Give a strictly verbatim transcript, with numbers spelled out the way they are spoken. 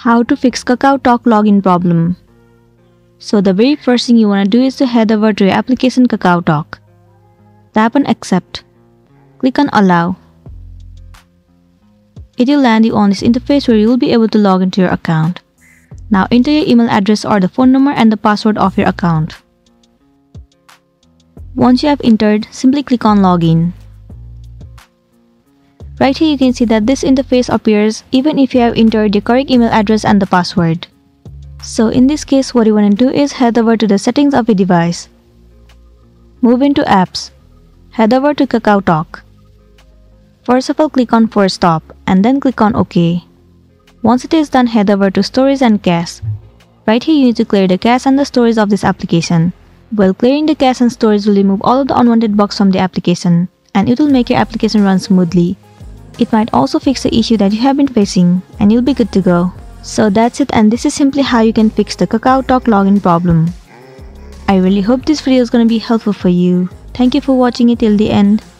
how to fix KakaoTalk login problem. So the very first thing you want to do is to head over to your application KakaoTalk. Tap on accept. Click on allow. It will land you on this interface where you will be able to log into your account. Now enter your email address or the phone number and the password of your account. Once you have entered, simply click on login. Right here you can see that this interface appears even if you have entered your correct email address and the password. So in this case, what you want to do is head over to the settings of your device. Move into apps. Head over to KakaoTalk. First of all, click on Force Stop and then click on OK. Once it is done, head over to Stories and Cache. Right here you need to clear the cache and the storage of this application. While clearing the cache and storage will remove all of the unwanted bugs from the application, and it will make your application run smoothly. It might also fix the issue that you have been facing, and you'll be good to go. So that's it, and this is simply how you can fix the KakaoTalk login problem. I really hope this video is gonna be helpful for you. Thank you for watching it till the end.